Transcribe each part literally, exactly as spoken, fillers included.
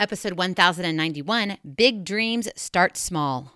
episode one thousand ninety-one, Big Dreams Start Small.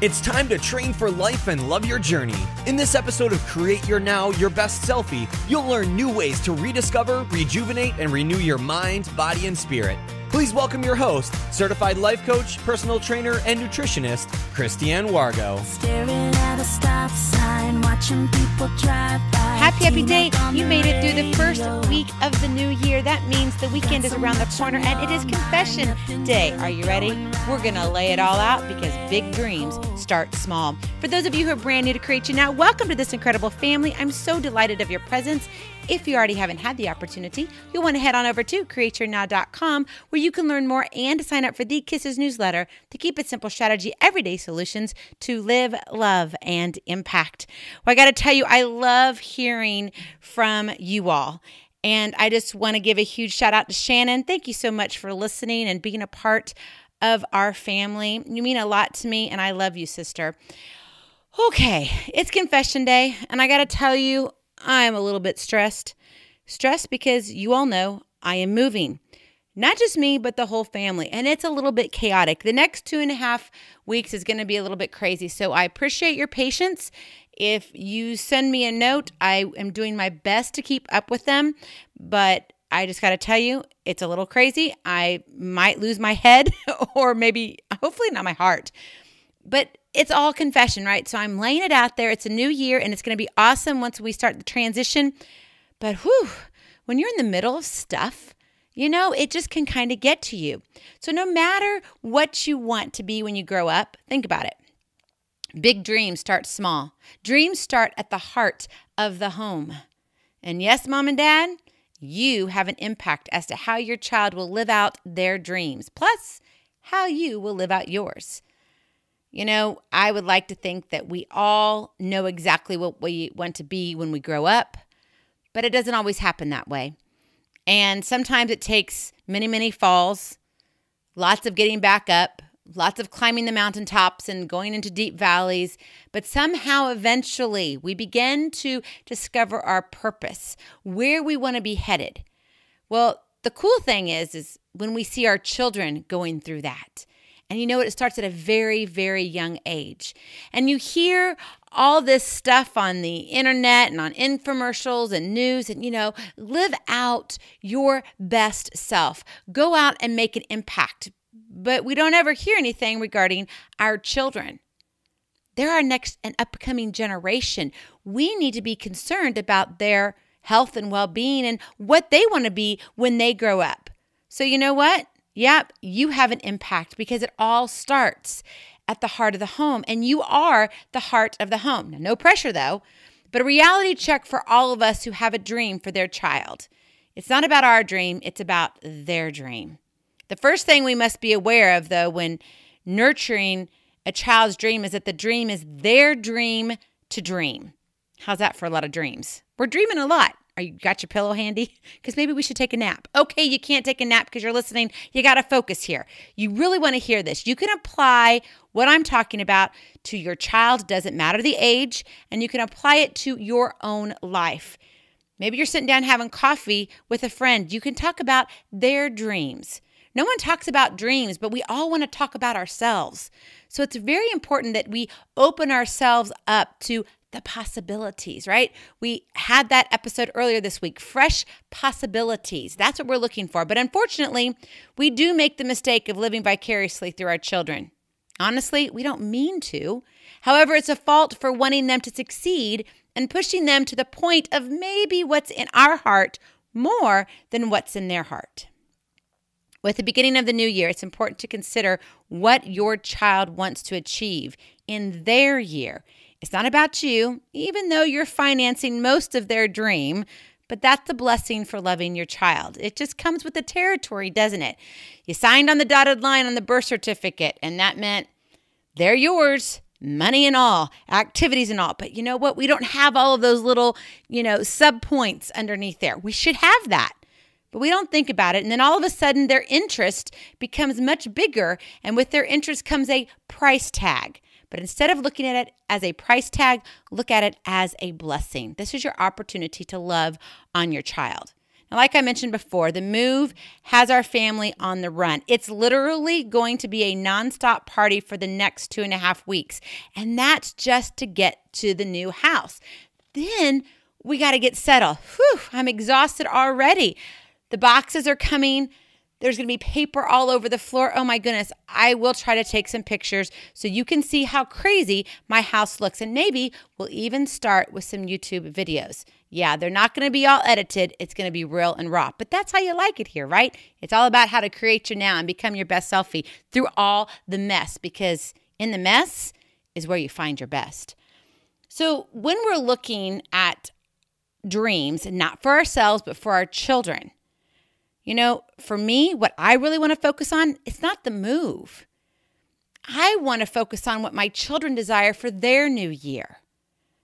It's time to train for life and love your journey. In this episode of Create Your Now Your Best Selfie, you'll learn new ways to rediscover, rejuvenate, and renew your mind, body, and spirit. Please welcome your host, certified life coach, personal trainer, and nutritionist, Christiane Wargo. Staring at a stop sign, watching people drive by. Happy, happy day. You made it through the first week of the new year. That means the weekend is around the corner and it is confession day. Are you ready? We're going to lay it all out because big dreams start small. For those of you who are brand new to Create You Now, welcome to this incredible family. I'm so delighted of your presence. If you already haven't had the opportunity, you'll want to head on over to create your now dot com where you can learn more and sign up for the Kisses newsletter to keep it simple strategy, everyday solutions to live, love, and impact. Well, I got to tell you, I love hearing from you all. And I just want to give a huge shout out to Shannon. Thank you so much for listening and being a part of our family. You mean a lot to me, and I love you, sister. Okay, it's confession day, and I got to tell you, I'm a little bit stressed. Stressed because you all know I am moving. Not just me, but the whole family. And it's a little bit chaotic. The next two and a half weeks is going to be a little bit crazy. So I appreciate your patience. If you send me a note, I am doing my best to keep up with them. But I just got to tell you, it's a little crazy. I might lose my head or maybe, hopefully not my heart. But it's all confession, right? So I'm laying it out there. It's a new year and it's going to be awesome once we start the transition. But whew, when you're in the middle of stuff, you know, it just can kind of get to you. So no matter what you want to be when you grow up, think about it. Big dreams start small. Dreams start at the heart of the home. And yes, mom and dad, you have an impact as to how your child will live out their dreams, plus how you will live out yours. You know, I would like to think that we all know exactly what we want to be when we grow up, but it doesn't always happen that way. And sometimes it takes many, many falls, lots of getting back up, lots of climbing the mountaintops and going into deep valleys, but somehow eventually we begin to discover our purpose, where we want to be headed. Well, the cool thing is, is when we see our children going through that. And you know what? It starts at a very, very young age. And you hear all this stuff on the internet and on infomercials and news and, you know, live out your best self. Go out and make an impact. But we don't ever hear anything regarding our children. They're our next and upcoming generation. We need to be concerned about their health and well-being and what they want to be when they grow up. So you know what? Yep, you have an impact because it all starts at the heart of the home, and you are the heart of the home. Now, no pressure, though, but a reality check for all of us who have a dream for their child. It's not about our dream. It's about their dream. The first thing we must be aware of, though, when nurturing a child's dream is that the dream is their dream to dream. How's that for a lot of dreams? We're dreaming a lot. Are you got your pillow handy? Because maybe we should take a nap. Okay, you can't take a nap because you're listening. You got to focus here. You really want to hear this. You can apply what I'm talking about to your child. Doesn't matter the age, and you can apply it to your own life. Maybe you're sitting down having coffee with a friend. You can talk about their dreams. No one talks about dreams, but we all want to talk about ourselves. So it's very important that we open ourselves up to the possibilities, right? We had that episode earlier this week, fresh possibilities. That's what we're looking for. But unfortunately, we do make the mistake of living vicariously through our children. Honestly, we don't mean to. However, it's a fault for wanting them to succeed and pushing them to the point of maybe what's in our heart more than what's in their heart. With the beginning of the new year, it's important to consider what your child wants to achieve in their year. It's not about you, even though you're financing most of their dream, but that's the blessing for loving your child. It just comes with the territory, doesn't it? You signed on the dotted line on the birth certificate, and that meant they're yours, money and all, activities and all. But you know what? We don't have all of those little, you know, sub-points underneath there. We should have that, but we don't think about it. And then all of a sudden, their interest becomes much bigger, and with their interest comes a price tag. But instead of looking at it as a price tag, look at it as a blessing. This is your opportunity to love on your child. And like I mentioned before, the move has our family on the run. It's literally going to be a nonstop party for the next two and a half weeks. And that's just to get to the new house. Then we got to get settled. Whew, I'm exhausted already. The boxes are coming. There's going to be paper all over the floor. Oh my goodness. I will try to take some pictures so you can see how crazy my house looks. And maybe we'll even start with some YouTube videos. Yeah, they're not going to be all edited. It's going to be real and raw. But that's how you like it here, right? It's all about how to create your now and become your best selfie through all the mess, because in the mess is where you find your best. So when we're looking at dreams, not for ourselves, but for our children, you know, for me, what I really want to focus on, it's not the move. I want to focus on what my children desire for their new year.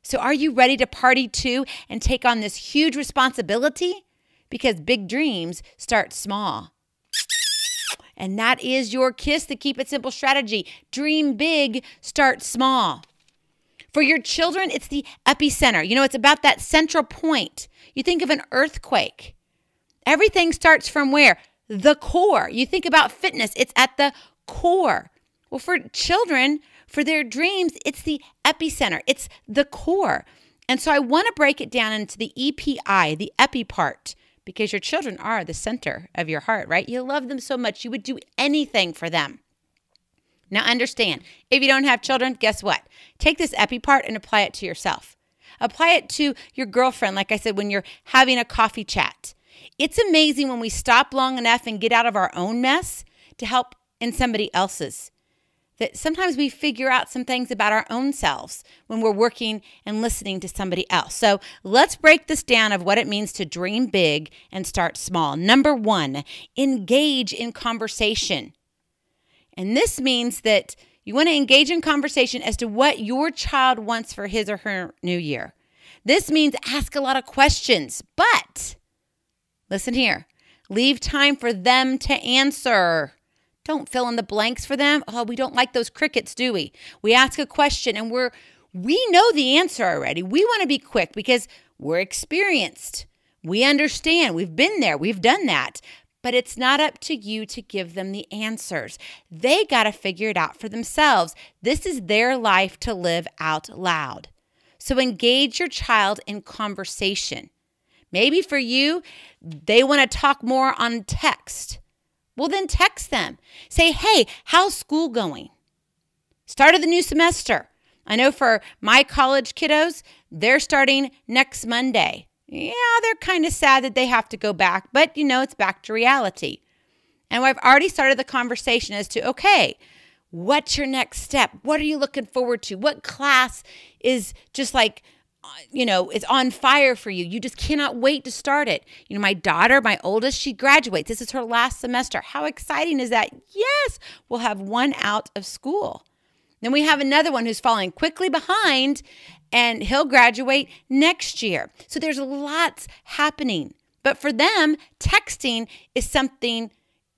So are you ready to party too and take on this huge responsibility? Because big dreams start small. And that is your KISS, the Keep It Simple strategy. Dream big, start small. For your children, it's the epicenter. You know, it's about that central point. You think of an earthquake. Everything starts from where? The core. You think about fitness, it's at the core. Well, for children, for their dreams, it's the epicenter. It's the core. And so I want to break it down into the E P I, the epi part, because your children are the center of your heart, right? You love them so much, you would do anything for them. Now understand, if you don't have children, guess what? Take this epi part and apply it to yourself. Apply it to your girlfriend, like I said, when you're having a coffee chat. It's amazing when we stop long enough and get out of our own mess to help in somebody else's. That sometimes we figure out some things about our own selves when we're working and listening to somebody else. So let's break this down of what it means to dream big and start small. Number one, engage in conversation. And this means that you want to engage in conversation as to what your child wants for his or her new year. This means ask a lot of questions, but listen here, leave time for them to answer. Don't fill in the blanks for them. Oh, we don't like those crickets, do we? We ask a question and we're, we know the answer already. We want to be quick because we're experienced. We understand. We've been there. We've done that. But it's not up to you to give them the answers. They got to figure it out for themselves. This is their life to live out loud. So engage your child in conversation. Maybe for you, they want to talk more on text. Well, then text them. Say, hey, how's school going? Start of the new semester. I know for my college kiddos, they're starting next Monday. Yeah, they're kind of sad that they have to go back, but you know, it's back to reality. And I've already started the conversation as to, okay, what's your next step? What are you looking forward to? What class is just like, you know, it's on fire for you. You just cannot wait to start it. You know, my daughter, my oldest, she graduates. This is her last semester. How exciting is that? Yes, we'll have one out of school. Then we have another one who's falling quickly behind and he'll graduate next year. So there's lots happening. But for them, texting is something,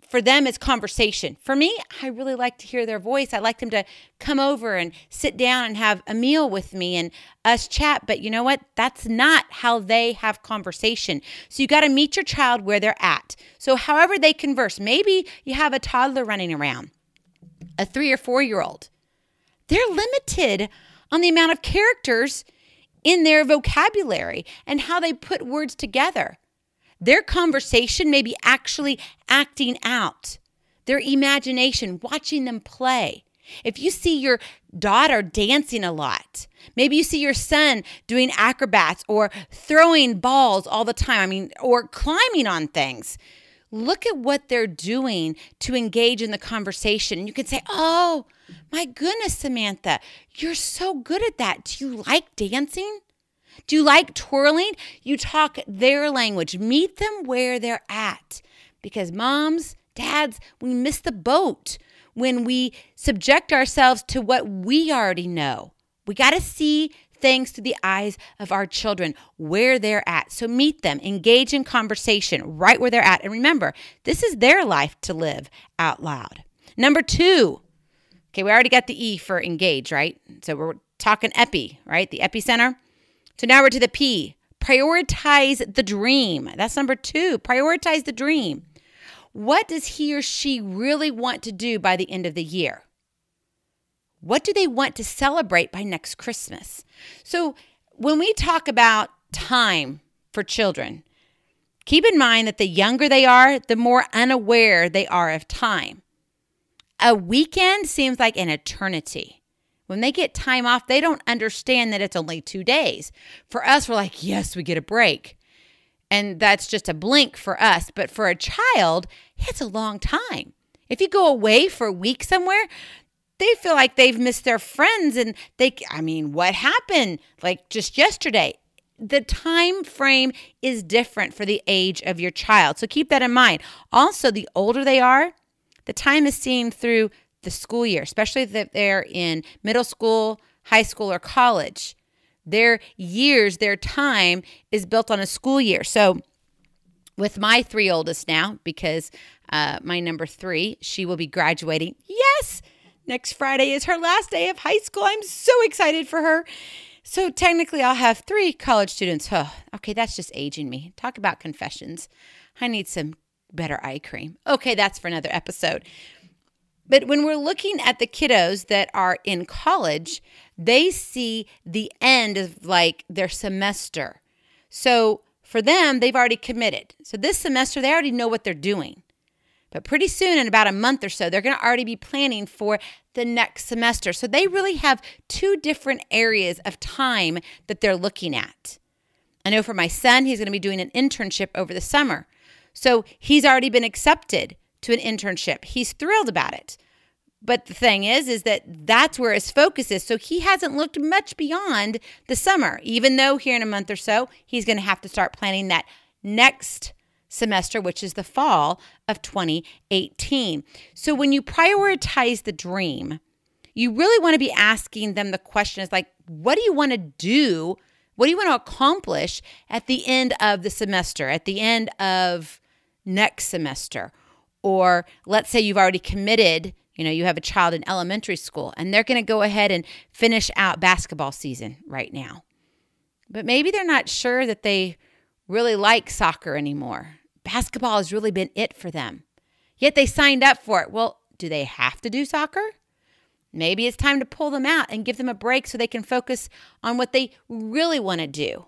for them it's conversation. For me, I really like to hear their voice. I like them to come over and sit down and have a meal with me and us chat. But you know what? That's not how they have conversation. So you got to meet your child where they're at. So however they converse, maybe you have a toddler running around, a three or four-year-old. They're limited on the amount of characters in their vocabulary and how they put words together. Their conversation may be actually acting out, their imagination, watching them play. If you see your daughter dancing a lot, maybe you see your son doing acrobats or throwing balls all the time, I mean, or climbing on things. Look at what they're doing to engage in the conversation. And you can say, oh, my goodness, Samantha, you're so good at that. Do you like dancing? Do you like twirling? You talk their language. Meet them where they're at. Because moms, dads, we miss the boat when we subject ourselves to what we already know. We got to see things through the eyes of our children, where they're at. So meet them, engage in conversation right where they're at. And remember, this is their life to live out loud. Number two, okay, we already got the E for engage, right? So we're talking epi, right? The epicenter. So now we're to the P, Prioritize the dream. That's number two. Prioritize the dream. What does he or she really want to do by the end of the year? What do they want to celebrate by next Christmas? So when we talk about time for children, keep in mind that the younger they are, the more unaware they are of time. A weekend seems like an eternity. When they get time off, they don't understand that it's only two days. For us, we're like, yes, we get a break. And that's just a blink for us. But for a child, it's a long time. If you go away for a week somewhere, they feel like they've missed their friends. And they, I mean, what happened? Like just yesterday. The time frame is different for the age of your child. So keep that in mind. Also, the older they are, the time is seen through the school year, especially if they're in middle school, high school, or college. Their years, their time is built on a school year. So with my three oldest now, because uh, my number three, she will be graduating. Yes, next Friday is her last day of high school. I'm so excited for her. So technically I'll have three college students. Oh, okay, that's just aging me. Talk about confessions. I need some better eye cream. Okay, that's for another episode. But when we're looking at the kiddos that are in college, they see the end of like their semester. So for them, they've already committed. So this semester, they already know what they're doing. But pretty soon, in about a month or so, they're going to already be planning for the next semester. So they really have two different areas of time that they're looking at. I know for my son, he's going to be doing an internship over the summer. So he's already been accepted to an internship. He's thrilled about it. But the thing is, is that that's where his focus is. So he hasn't looked much beyond the summer, even though here in a month or so, he's going to have to start planning that next semester, which is the fall of twenty eighteen. So when you prioritize the dream, you really want to be asking them the question is like, what do you want to do? What do you want to accomplish at the end of the semester, at the end of next semester? Or let's say you've already committed, you know, you have a child in elementary school and they're going to go ahead and finish out basketball season right now. But maybe they're not sure that they really like soccer anymore. Basketball has really been it for them. Yet they signed up for it. Well, do they have to do soccer? Maybe it's time to pull them out and give them a break so they can focus on what they really want to do.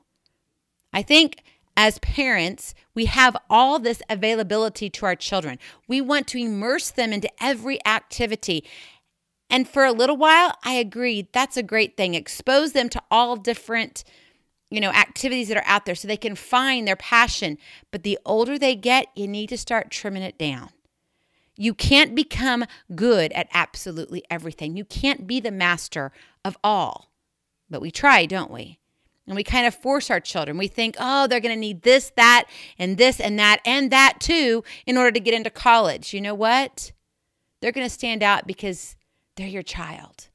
I think as parents, we have all this availability to our children. We want to immerse them into every activity. And for a little while, I agree, that's a great thing. Expose them to all different, you know, activities that are out there so they can find their passion. But the older they get, you need to start trimming it down. You can't become good at absolutely everything. You can't be the master of all. But we try, don't we? And we kind of force our children. We think, oh, they're going to need this, that, and this, and that, and that too in order to get into college. You know what? They're going to stand out because they're your child.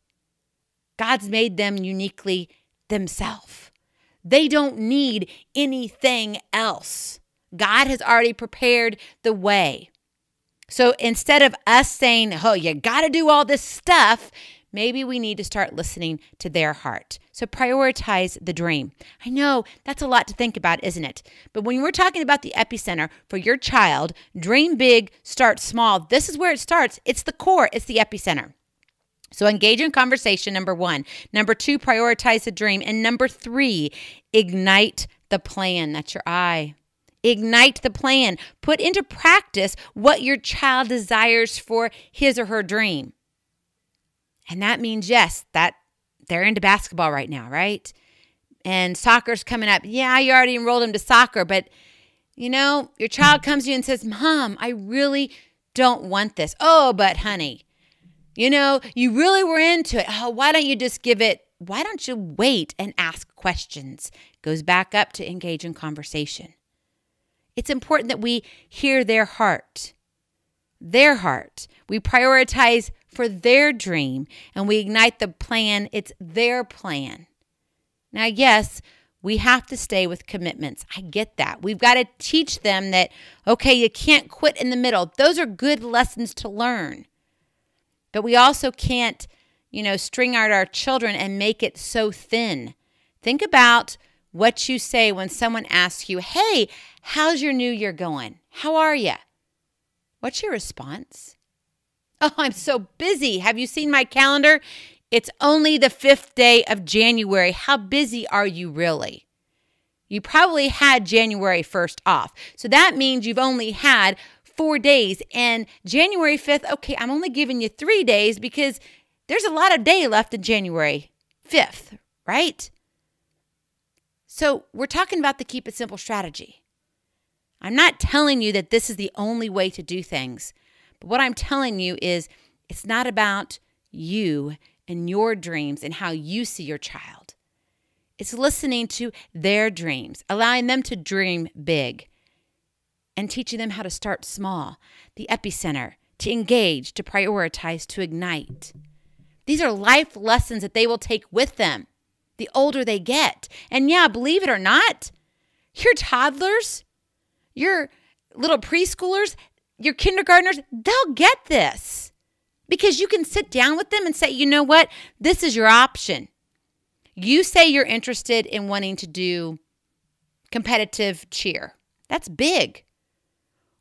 God's made them uniquely themselves. They don't need anything else. God has already prepared the way. So instead of us saying, oh, you got to do all this stuff, maybe we need to start listening to their heart. So prioritize the dream. I know that's a lot to think about, isn't it? But when we're talking about the epicenter for your child, dream big, start small. This is where it starts. It's the core. It's the epicenter. So engage in conversation, number one. Number two, prioritize the dream. And number three, ignite the plan. That's your I. Ignite the plan. Put into practice what your child desires for his or her dream. And that means, yes, that they're into basketball right now, right? And soccer's coming up. Yeah, you already enrolled them to soccer, but, you know, your child comes to you and says, Mom, I really don't want this. Oh, but honey, you know, you really were into it. Oh, why don't you just give it, why don't you wait and ask questions? Goes back up to engage in conversation. It's important that we hear their heart, their heart. We prioritize for their dream, and we ignite the plan. It's their plan. Now, yes, we have to stay with commitments. I get that. We've got to teach them that, okay, you can't quit in the middle. Those are good lessons to learn. But we also can't, you know, string out our children and make it so thin. Think about what you say when someone asks you, hey, how's your new year going? How are you? What's your response? Oh, I'm so busy. Have you seen my calendar? It's only the fifth day of January. How busy are you really? You probably had January first off. So that means you've only had four days. And January fifth, okay, I'm only giving you three days because there's a lot of day left in January fifth, right? So we're talking about the keep it simple strategy. I'm not telling you that this is the only way to do things. But what I'm telling you is it's not about you and your dreams and how you see your child. It's listening to their dreams, allowing them to dream big, and teaching them how to start small, the epicenter, to engage, to prioritize, to ignite. These are life lessons that they will take with them the older they get. And yeah, believe it or not, your toddlers, your little preschoolers, your kindergartners, they'll get this because you can sit down with them and say, you know what, this is your option. You say you're interested in wanting to do competitive cheer. That's big.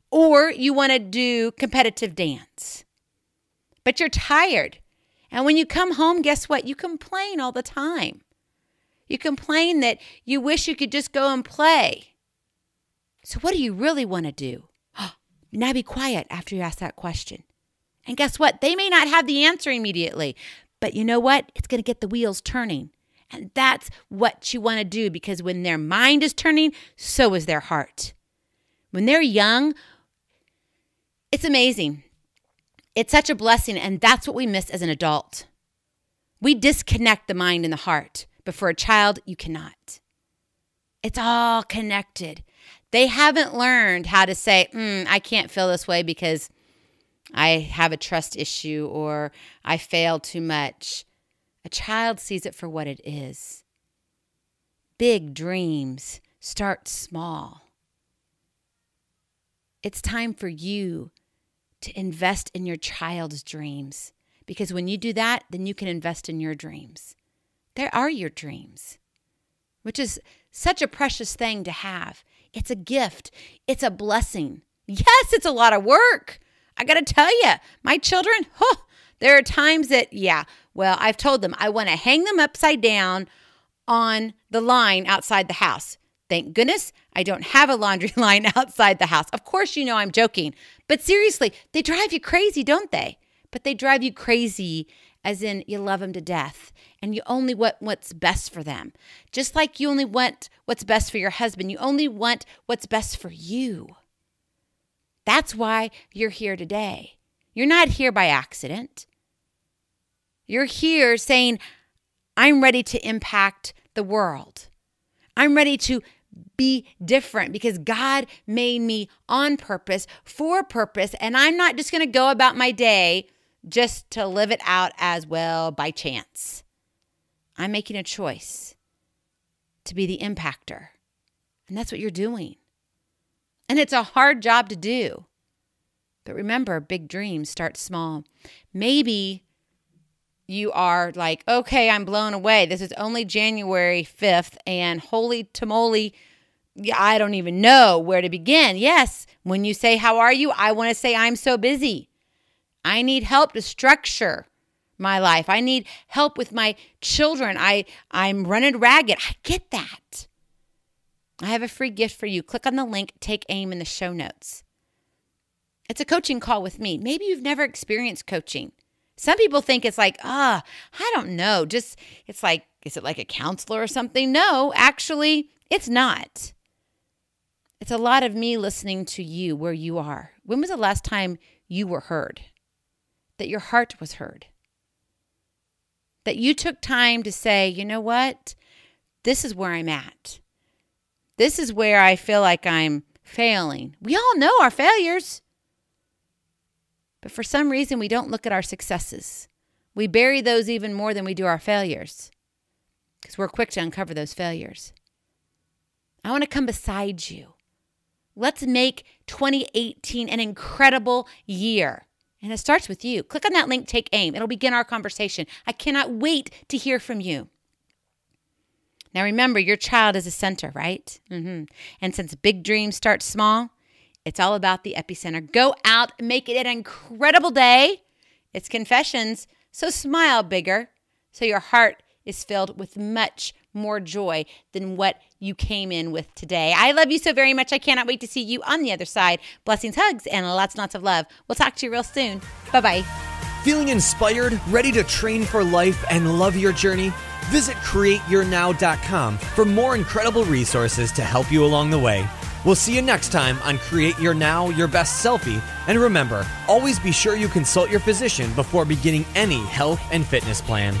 Or you want to do competitive dance. But you're tired. And when you come home, guess what? You complain all the time. You complain that you wish you could just go and play. So what do you really want to do? Now be quiet after you ask that question. And guess what? They may not have the answer immediately. But you know what? It's going to get the wheels turning. And that's what you want to do, because when their mind is turning, so is their heart. When they're young, it's amazing. It's such a blessing, and that's what we miss as an adult. We disconnect the mind and the heart, but for a child, you cannot. It's all connected. They haven't learned how to say, mm, I can't feel this way because I have a trust issue or I fail too much. A child sees it for what it is. Big dreams start small. It's time for you to invest in your child's dreams, because when you do that, then you can invest in your dreams. There are your dreams, which is such a precious thing to have. It's a gift. It's a blessing. Yes, it's a lot of work. I got to tell you, my children, huh, there are times that, yeah, well, I've told them I want to hang them upside down on the line outside the house. Thank goodness I don't have a laundry line outside the house. Of course, you know I'm joking. But seriously, they drive you crazy, don't they? But they drive you crazy as in you love them to death and you only want what's best for them. Just like you only want what's best for your husband. You only want what's best for you. That's why you're here today. You're not here by accident. You're here saying, I'm ready to impact the world. I'm ready to be different because God made me on purpose, for purpose, and I'm not just going to go about my day just to live it out as well by chance. I'm making a choice to be the impactor, and that's what you're doing. And it's a hard job to do. But remember, big dreams start small. Maybe you are like, okay, I'm blown away. This is only January fifth and holy tamale, I don't even know where to begin. Yes, when you say, how are you? I want to say, I'm so busy. I need help to structure my life. I need help with my children. I, I'm running ragged. I get that. I have a free gift for you. Click on the link, Take Aim, in the show notes. It's a coaching call with me. Maybe you've never experienced coaching. Some people think it's like, ah, oh, I don't know. Just, it's like, is it like a counselor or something? No, actually, it's not. It's a lot of me listening to you where you are. When was the last time you were heard? That your heart was heard? That you took time to say, you know what? This is where I'm at. This is where I feel like I'm failing. We all know our failures. But for some reason, we don't look at our successes. We bury those even more than we do our failures, because we're quick to uncover those failures. I want to come beside you. Let's make twenty eighteen an incredible year. And it starts with you. Click on that link, Take Aim. It'll begin our conversation. I cannot wait to hear from you. Now remember, your child is a center, right? Mm-hmm. And since big dreams start small, it's all about the epicenter. Go out, make it an incredible day. It's Confessions, so smile bigger, so your heart is filled with much more joy than what you came in with today. I love you so very much. I cannot wait to see you on the other side. Blessings, hugs, and lots and lots of love. We'll talk to you real soon. Bye-bye. Feeling inspired, ready to train for life, and love your journey? Visit create your now dot com for more incredible resources to help you along the way. We'll see you next time on Create Your Now, Your Best Selfie. And remember, always be sure you consult your physician before beginning any health and fitness plan.